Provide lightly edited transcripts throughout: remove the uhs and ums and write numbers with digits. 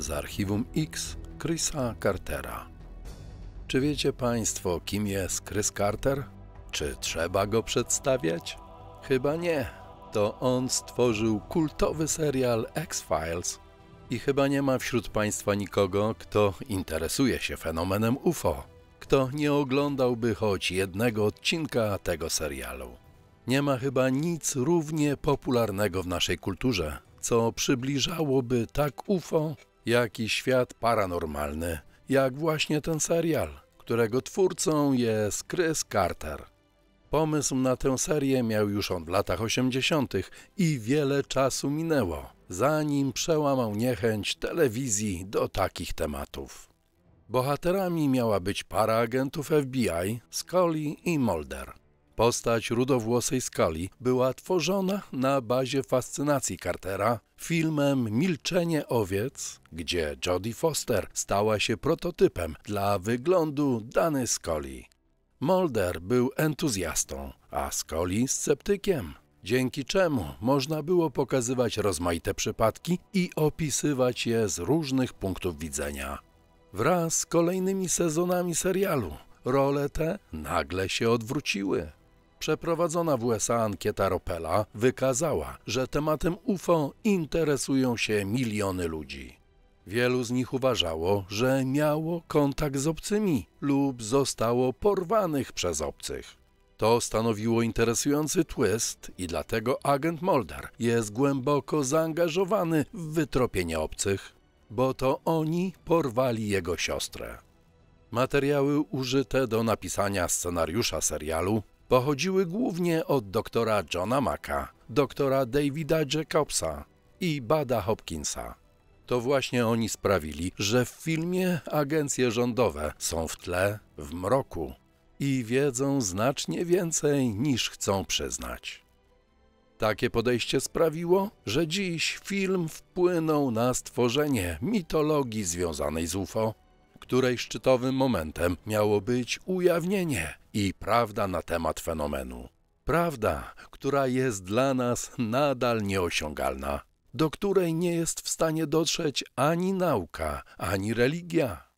z Archiwum X Chrisa Cartera. Czy wiecie Państwo, kim jest Chris Carter? Czy trzeba go przedstawiać? Chyba nie. To on stworzył kultowy serial X-Files i chyba nie ma wśród Państwa nikogo, kto interesuje się fenomenem UFO, kto nie oglądałby choć jednego odcinka tego serialu. Nie ma chyba nic równie popularnego w naszej kulturze, co przybliżałoby tak UFO, jak i świat paranormalny, jak właśnie ten serial, którego twórcą jest Chris Carter. Pomysł na tę serię miał już on w latach 80. i wiele czasu minęło, zanim przełamał niechęć telewizji do takich tematów. Bohaterami miała być para agentów FBI, Scully i Mulder. Postać rudowłosej Scully była tworzona na bazie fascynacji Cartera filmem Milczenie owiec, gdzie Jodie Foster stała się prototypem dla wyglądu danej Scully. Mulder był entuzjastą, a Scully sceptykiem, dzięki czemu można było pokazywać rozmaite przypadki i opisywać je z różnych punktów widzenia. Wraz z kolejnymi sezonami serialu role te nagle się odwróciły. Przeprowadzona w USA ankieta Ropela wykazała, że tematem UFO interesują się miliony ludzi. Wielu z nich uważało, że miało kontakt z obcymi lub zostało porwanych przez obcych. To stanowiło interesujący twist i dlatego agent Mulder jest głęboko zaangażowany w wytropienie obcych, bo to oni porwali jego siostrę. Materiały użyte do napisania scenariusza serialu pochodziły głównie od doktora Johna Macaka, doktora Davida Jacobsa i Bada Hopkinsa. To właśnie oni sprawili, że w filmie agencje rządowe są w tle, w mroku i wiedzą znacznie więcej niż chcą przyznać. Takie podejście sprawiło, że dziś film wpłynął na stworzenie mitologii związanej z UFO, której szczytowym momentem miało być ujawnienie i prawda na temat fenomenu. Prawda, która jest dla nas nadal nieosiągalna, do której nie jest w stanie dotrzeć ani nauka, ani religia.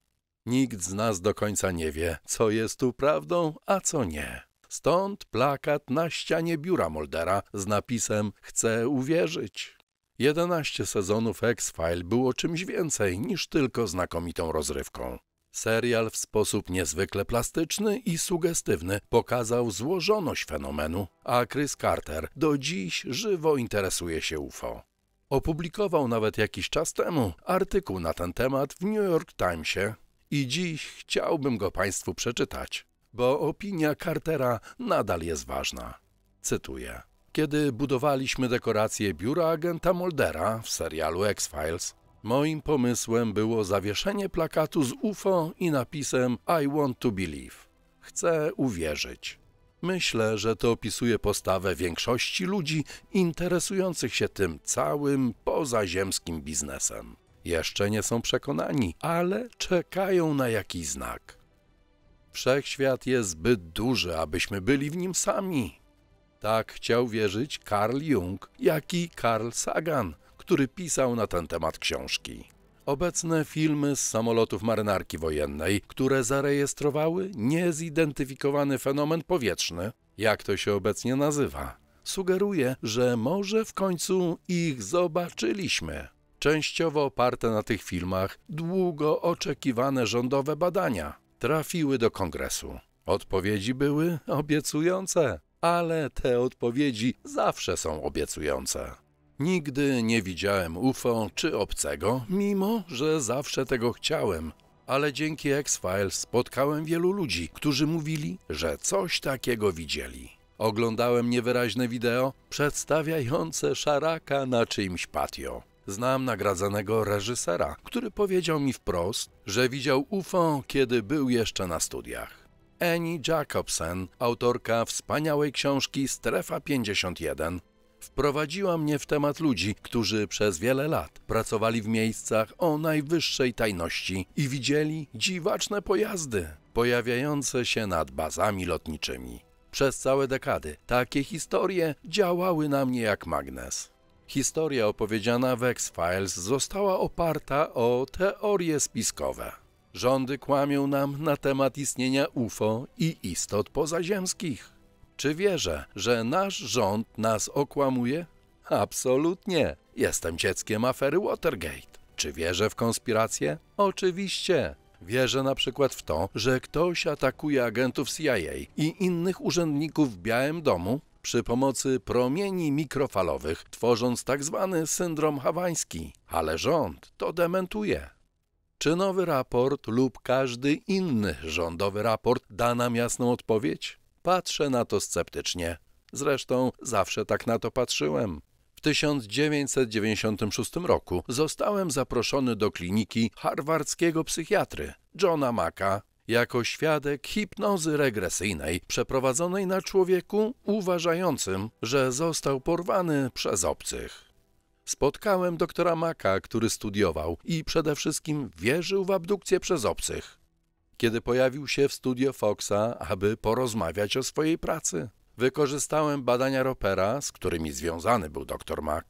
Nikt z nas do końca nie wie, co jest tu prawdą, a co nie. Stąd plakat na ścianie biura Muldera z napisem „Chcę uwierzyć”. 11 sezonów X-Files było czymś więcej niż tylko znakomitą rozrywką. Serial w sposób niezwykle plastyczny i sugestywny pokazał złożoność fenomenu, a Chris Carter do dziś żywo interesuje się UFO. Opublikował nawet jakiś czas temu artykuł na ten temat w New York Timesie i dziś chciałbym go Państwu przeczytać, bo opinia Cartera nadal jest ważna. Cytuję. Kiedy budowaliśmy dekorację biura agenta Muldera w serialu X-Files, moim pomysłem było zawieszenie plakatu z UFO i napisem I want to believe. Chcę uwierzyć. Myślę, że to opisuje postawę większości ludzi interesujących się tym całym pozaziemskim biznesem. Jeszcze nie są przekonani, ale czekają na jakiś znak. Wszechświat jest zbyt duży, abyśmy byli w nim sami. Tak chciał wierzyć Carl Jung, jak i Carl Sagan, który pisał na ten temat książki. Obecne filmy z samolotów marynarki wojennej, które zarejestrowały niezidentyfikowany fenomen powietrzny, jak to się obecnie nazywa, sugeruje, że może w końcu ich zobaczyliśmy. Częściowo oparte na tych filmach długo oczekiwane rządowe badania trafiły do Kongresu. Odpowiedzi były obiecujące. Ale te odpowiedzi zawsze są obiecujące. Nigdy nie widziałem UFO czy obcego, mimo że zawsze tego chciałem. Ale dzięki X-Files spotkałem wielu ludzi, którzy mówili, że coś takiego widzieli. Oglądałem niewyraźne wideo przedstawiające szaraka na czyimś patio. Znam nagradzanego reżysera, który powiedział mi wprost, że widział UFO, kiedy był jeszcze na studiach. Annie Jacobsen, autorka wspaniałej książki Strefa 51, wprowadziła mnie w temat ludzi, którzy przez wiele lat pracowali w miejscach o najwyższej tajności i widzieli dziwaczne pojazdy pojawiające się nad bazami lotniczymi. Przez całe dekady takie historie działały na mnie jak magnes. Historia opowiedziana w X-Files została oparta o teorie spiskowe. Rządy kłamią nam na temat istnienia UFO i istot pozaziemskich. Czy wierzę, że nasz rząd nas okłamuje? Absolutnie. Jestem dzieckiem afery Watergate. Czy wierzę w konspirację? Oczywiście. Wierzę na przykład w to, że ktoś atakuje agentów CIA i innych urzędników w Białym Domu przy pomocy promieni mikrofalowych, tworząc tak zwany syndrom hawański, ale rząd to dementuje. Czy nowy raport lub każdy inny rządowy raport da nam jasną odpowiedź? Patrzę na to sceptycznie. Zresztą zawsze tak na to patrzyłem. W 1996 roku zostałem zaproszony do kliniki harwardzkiego psychiatry Johna Macaka jako świadek hipnozy regresyjnej przeprowadzonej na człowieku uważającym, że został porwany przez obcych. Spotkałem doktora Macaka, który studiował i przede wszystkim wierzył w abdukcję przez obcych, kiedy pojawił się w studio Foxa, aby porozmawiać o swojej pracy. Wykorzystałem badania Ropera, z którymi związany był dr Mac,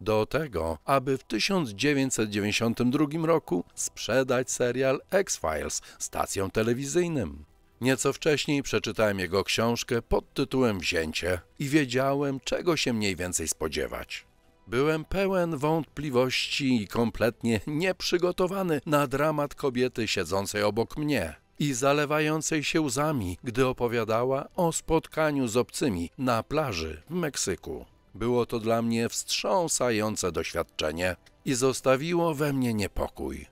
do tego, aby w 1992 roku sprzedać serial X-Files stacjom telewizyjnym. Nieco wcześniej przeczytałem jego książkę pod tytułem Wzięcie i wiedziałem, czego się mniej więcej spodziewać. Byłem pełen wątpliwości i kompletnie nieprzygotowany na dramat kobiety siedzącej obok mnie i zalewającej się łzami, gdy opowiadała o spotkaniu z obcymi na plaży w Meksyku. Było to dla mnie wstrząsające doświadczenie i zostawiło we mnie niepokój.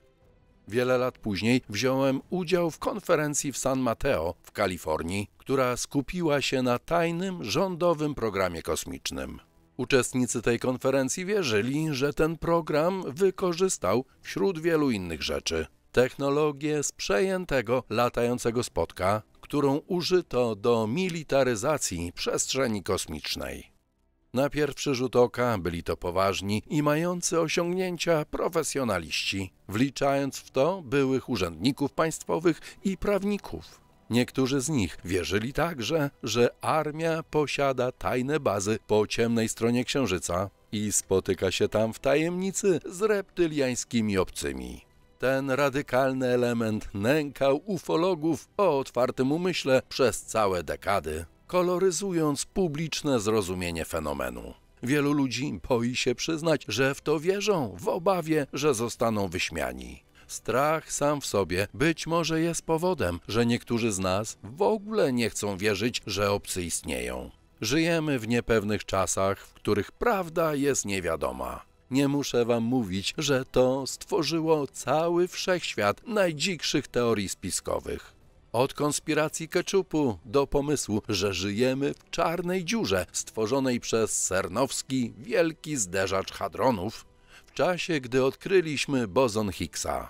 Wiele lat później wziąłem udział w konferencji w San Mateo w Kalifornii, która skupiła się na tajnym rządowym programie kosmicznym. Uczestnicy tej konferencji wierzyli, że ten program wykorzystał wśród wielu innych rzeczy technologię z przejętego latającego spotka, którą użyto do militaryzacji przestrzeni kosmicznej. Na pierwszy rzut oka byli to poważni i mający osiągnięcia profesjonaliści, wliczając w to byłych urzędników państwowych i prawników. Niektórzy z nich wierzyli także, że armia posiada tajne bazy po ciemnej stronie Księżyca i spotyka się tam w tajemnicy z reptyliańskimi obcymi. Ten radykalny element nękał ufologów o otwartym umyśle przez całe dekady, koloryzując publiczne zrozumienie fenomenu. Wielu ludzi boi się przyznać, że w to wierzą, w obawie, że zostaną wyśmiani. Strach sam w sobie być może jest powodem, że niektórzy z nas w ogóle nie chcą wierzyć, że obcy istnieją. Żyjemy w niepewnych czasach, w których prawda jest niewiadoma. Nie muszę wam mówić, że to stworzyło cały wszechświat najdzikszych teorii spiskowych. Od konspiracji keczupu do pomysłu, że żyjemy w czarnej dziurze stworzonej przez cernowski wielki zderzacz hadronów, w czasie gdy odkryliśmy boson Higgsa.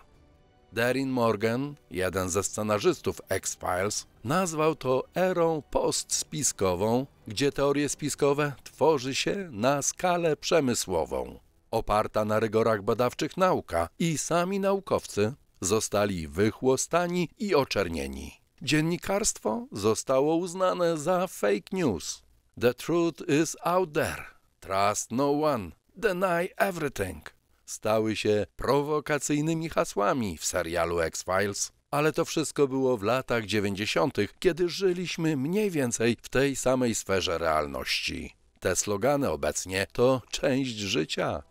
Darin Morgan, jeden ze scenarzystów X-Files, nazwał to erą postspiskową, gdzie teorie spiskowe tworzy się na skalę przemysłową. Oparta na rygorach badawczych nauka i sami naukowcy zostali wychłostani i oczernieni. Dziennikarstwo zostało uznane za fake news. The truth is out there. Trust no one. Deny everything. Stały się prowokacyjnymi hasłami w serialu X-Files, ale to wszystko było w latach 90., kiedy żyliśmy mniej więcej w tej samej sferze realności. Te slogany obecnie to część życia.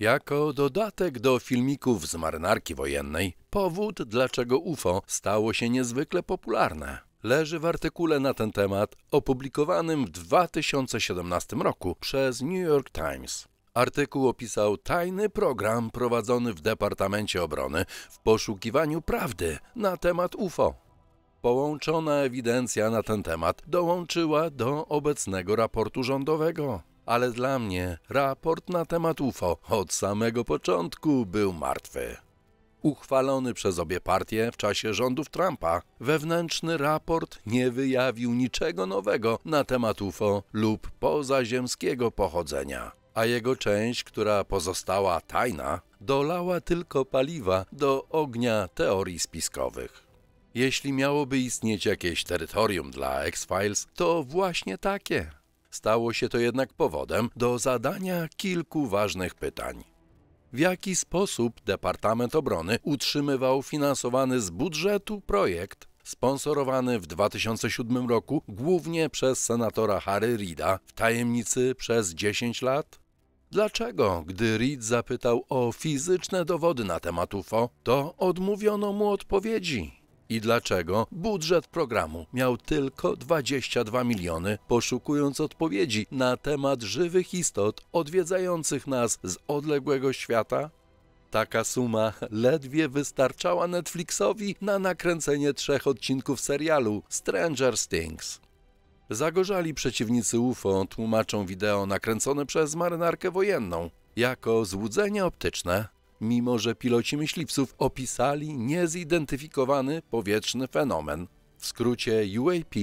Jako dodatek do filmików z marynarki wojennej, powód, dlaczego UFO stało się niezwykle popularne, leży w artykule na ten temat opublikowanym w 2017 roku przez New York Times. Artykuł opisał tajny program prowadzony w Departamencie Obrony w poszukiwaniu prawdy na temat UFO. Połączona ewidencja na ten temat dołączyła do obecnego raportu rządowego. Ale dla mnie raport na temat UFO od samego początku był martwy. Uchwalony przez obie partie w czasie rządów Trumpa, wewnętrzny raport nie wyjawił niczego nowego na temat UFO lub pozaziemskiego pochodzenia, a jego część, która pozostała tajna, dolała tylko paliwa do ognia teorii spiskowych. Jeśli miałoby istnieć jakieś terytorium dla X-Files, to właśnie takie. Stało się to jednak powodem do zadania kilku ważnych pytań. W jaki sposób Departament Obrony utrzymywał finansowany z budżetu projekt sponsorowany w 2007 roku głównie przez senatora Harry Reida w tajemnicy przez 10 lat? Dlaczego, gdy Reid zapytał o fizyczne dowody na temat UFO, to odmówiono mu odpowiedzi? I dlaczego budżet programu miał tylko 22 miliony, poszukując odpowiedzi na temat żywych istot odwiedzających nas z odległego świata? Taka suma ledwie wystarczała Netflixowi na nakręcenie 3 odcinków serialu Stranger Things. Zagorzali przeciwnicy UFO tłumaczą wideo nakręcone przez marynarkę wojenną jako złudzenia optyczne, mimo że piloci myśliwców opisali niezidentyfikowany powietrzny fenomen, w skrócie UAP,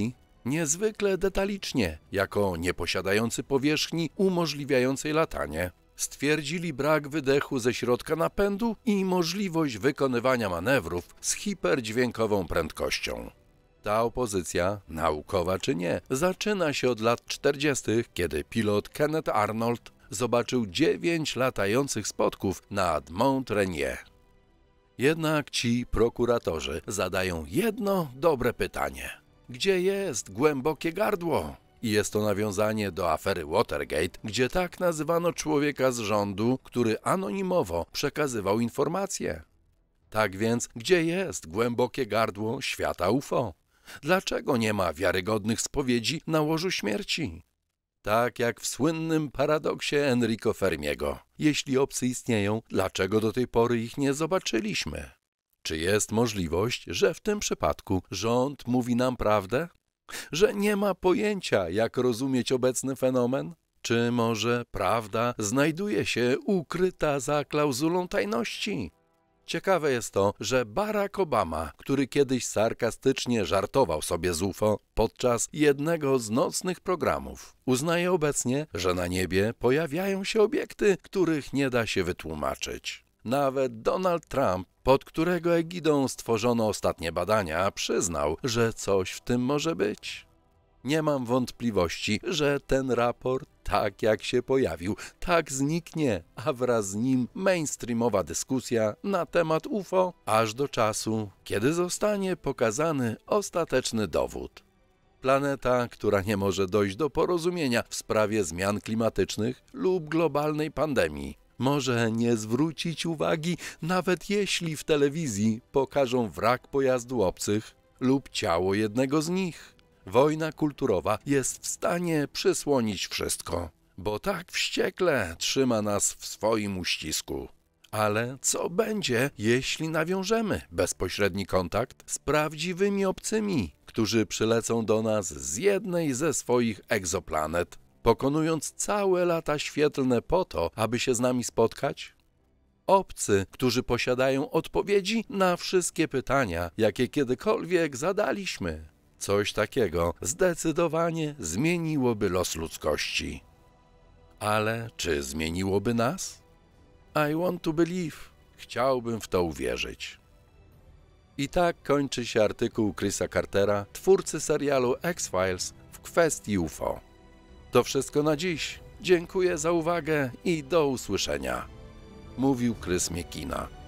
niezwykle detalicznie, jako nieposiadający powierzchni umożliwiającej latanie. Stwierdzili brak wydechu ze środka napędu i możliwość wykonywania manewrów z hiperdźwiękową prędkością. Ta opozycja, naukowa czy nie, zaczyna się od lat 40., kiedy pilot Kenneth Arnold zobaczył 9 latających spotków nad Mount Rainier. Jednak ci prokuratorzy zadają jedno dobre pytanie. Gdzie jest głębokie gardło? I jest to nawiązanie do afery Watergate, gdzie tak nazywano człowieka z rządu, który anonimowo przekazywał informacje. Tak więc, gdzie jest głębokie gardło świata UFO? Dlaczego nie ma wiarygodnych spowiedzi na łożu śmierci? Tak jak w słynnym paradoksie Enrico Fermiego. Jeśli obcy istnieją, dlaczego do tej pory ich nie zobaczyliśmy? Czy jest możliwość, że w tym przypadku rząd mówi nam prawdę? Że nie ma pojęcia, jak rozumieć obecny fenomen? Czy może prawda znajduje się ukryta za klauzulą tajności? Ciekawe jest to, że Barack Obama, który kiedyś sarkastycznie żartował sobie z UFO podczas jednego z nocnych programów, uznaje obecnie, że na niebie pojawiają się obiekty, których nie da się wytłumaczyć. Nawet Donald Trump, pod którego egidą stworzono ostatnie badania, przyznał, że coś w tym może być. Nie mam wątpliwości, że ten raport, tak jak się pojawił, tak zniknie, a wraz z nim mainstreamowa dyskusja na temat UFO, aż do czasu, kiedy zostanie pokazany ostateczny dowód. Planeta, która nie może dojść do porozumienia w sprawie zmian klimatycznych lub globalnej pandemii, może nie zwrócić uwagi, nawet jeśli w telewizji pokażą wrak pojazdu obcych lub ciało jednego z nich. Wojna kulturowa jest w stanie przysłonić wszystko, bo tak wściekle trzyma nas w swoim uścisku. Ale co będzie, jeśli nawiążemy bezpośredni kontakt z prawdziwymi obcymi, którzy przylecą do nas z jednej ze swoich egzoplanet, pokonując całe lata świetlne po to, aby się z nami spotkać? Obcy, którzy posiadają odpowiedzi na wszystkie pytania, jakie kiedykolwiek zadaliśmy. Coś takiego zdecydowanie zmieniłoby los ludzkości. Ale czy zmieniłoby nas? I want to believe. Chciałbym w to uwierzyć. I tak kończy się artykuł Chrisa Cartera, twórcy serialu X-Files w kwestii UFO. To wszystko na dziś. Dziękuję za uwagę i do usłyszenia. Mówił Chris Miekina.